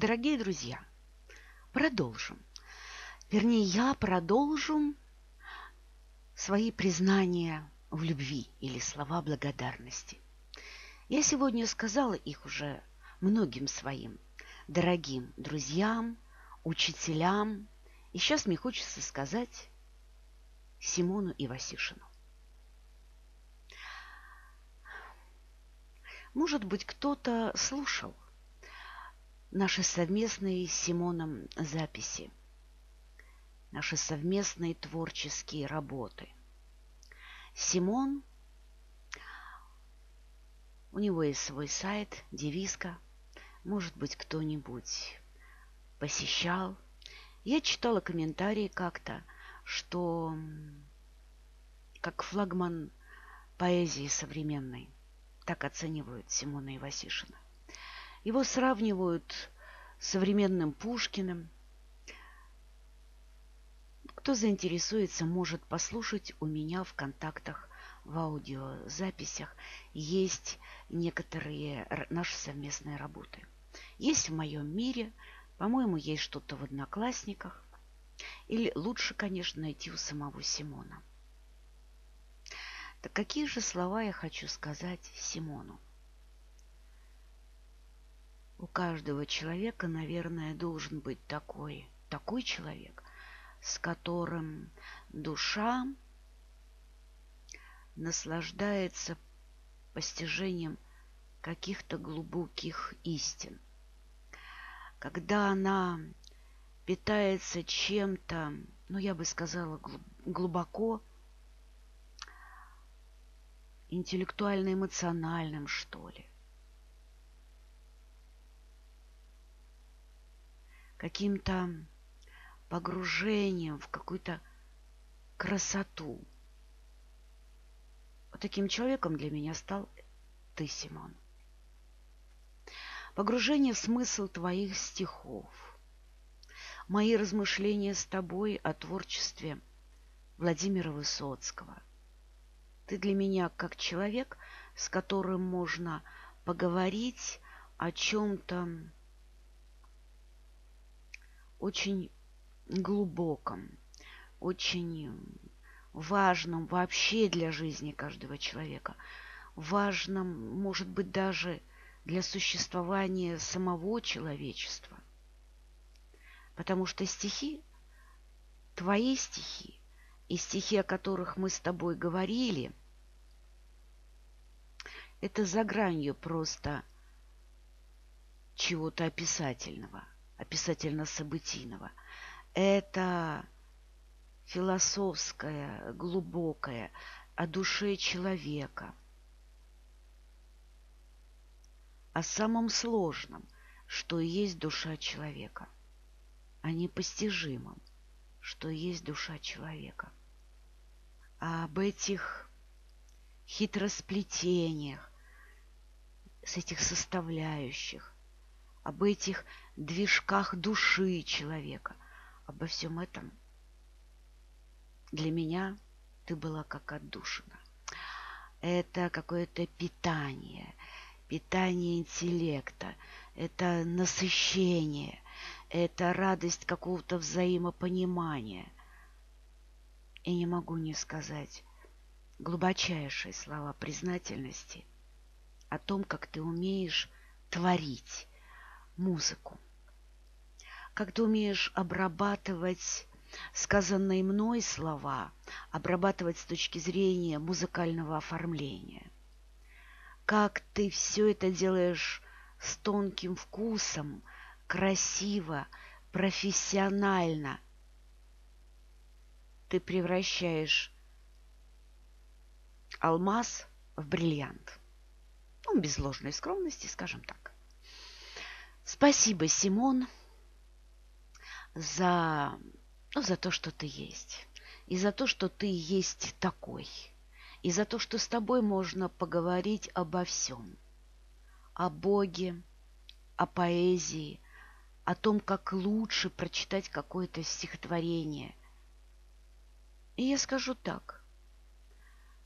Дорогие друзья, продолжим. Вернее, я продолжу свои признания в любви или слова благодарности. Я сегодня сказала их уже многим своим дорогим друзьям, учителям. И сейчас мне хочется сказать Симону Ивасишину. Может быть, кто-то слушал наши совместные с Симоном записи, наши совместные творческие работы. Симон, у него есть свой сайт, девизка. Может быть, кто-нибудь посещал. Я читала комментарии как-то, что как флагман поэзии современной, так оценивают Симона Ивасишина. Его сравнивают с современным Пушкиным. Кто заинтересуется, может послушать у меня в контактах, в аудиозаписях есть некоторые наши совместные работы. Есть в моем мире, по-моему, есть что-то в Одноклассниках. Или лучше, конечно, найти у самого Симона. Так какие же слова я хочу сказать Симону? У каждого человека, наверное, должен быть такой человек, с которым душа наслаждается постижением каких-то глубоких истин. Когда она питается чем-то, ну, я бы сказала, глубоко интеллектуально-эмоциональным, что ли, каким-то погружением в какую-то красоту. Вот таким человеком для меня стал ты, Симон. Погружение в смысл твоих стихов, мои размышления с тобой о творчестве Владимира Высоцкого. Ты для меня как человек, с которым можно поговорить о чем-то очень глубоком, очень важном вообще для жизни каждого человека, важном, может быть, даже для существования самого человечества. Потому что стихи, твои стихи и стихи, о которых мы с тобой говорили, это за гранью просто чего-то описательного, описательно-событийного. Это философское, глубокое, о душе человека, о самом сложном, что есть душа человека, о непостижимом, что есть душа человека, об этих хитросплетениях, с этих составляющих, об этих движках души человека. Обо всем этом для меня ты была как отдушина. Это какое-то питание, питание интеллекта, это насыщение, это радость какого-то взаимопонимания. И не могу не сказать глубочайшие слова признательности о том, как ты умеешь творить музыку, как ты умеешь обрабатывать сказанные мной слова, обрабатывать с точки зрения музыкального оформления, как ты все это делаешь с тонким вкусом, красиво, профессионально. Ты превращаешь алмаз в бриллиант. Ну, без ложной скромности, скажем так. Спасибо, Симон, за то, что ты есть, и за то, что ты есть такой, и за то, что с тобой можно поговорить обо всем, о Боге, о поэзии, о том, как лучше прочитать какое-то стихотворение. И я скажу так,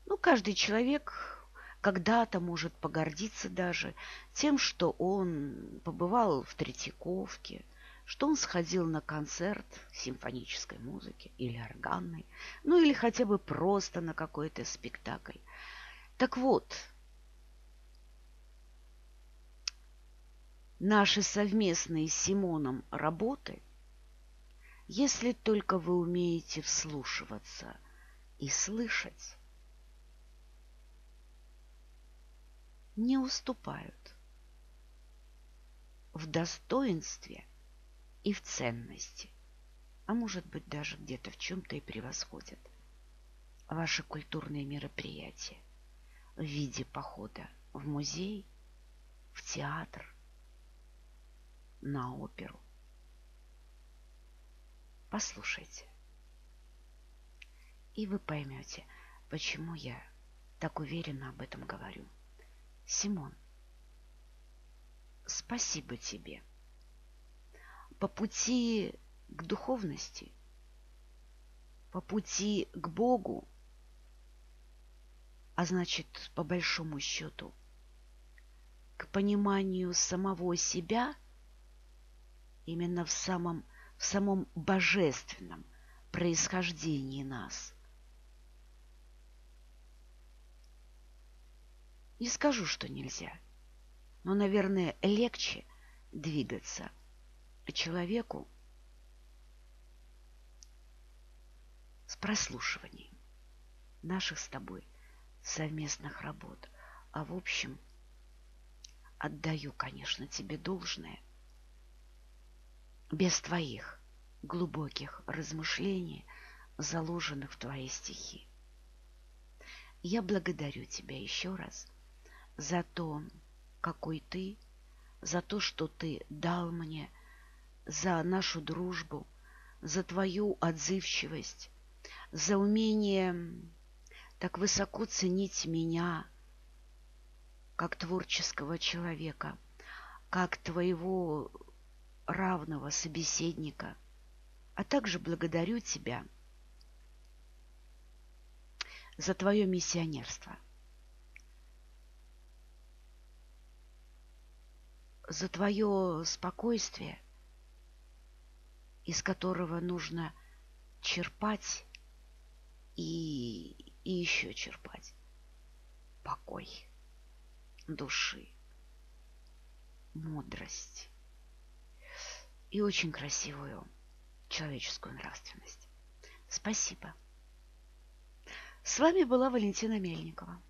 ну, каждый человек когда-то может погордиться даже тем, что он побывал в Третьяковке, что он сходил на концерт симфонической музыки или органной, ну или хотя бы просто на какой-то спектакль. Так вот, наши совместные с Симоном работы, если только вы умеете вслушиваться и слышать, не уступают в достоинстве и в ценности, а может быть даже где-то в чем-то и превосходят ваши культурные мероприятия в виде похода в музей, в театр, на оперу. Послушайте, и вы поймете, почему я так уверенно об этом говорю. Симон, спасибо тебе. По пути к духовности, по пути к Богу, а значит, по большому счету, к пониманию самого себя, именно в самом божественном происхождении нас. Не скажу, что нельзя, но, наверное, легче двигаться человеку с прослушиванием наших с тобой совместных работ. А в общем, отдаю, конечно, тебе должное. Без твоих глубоких размышлений, заложенных в твои стихи. Я благодарю тебя еще раз за то, какой ты, за то, что ты дал мне, за нашу дружбу, за твою отзывчивость, за умение так высоко ценить меня, как творческого человека, как твоего равного собеседника, а также благодарю тебя за твое миссионерство, за твое спокойствие, из которого нужно черпать и еще черпать покой души, мудрость и очень красивую человеческую нравственность. Спасибо. С вами была Валентина Мельникова.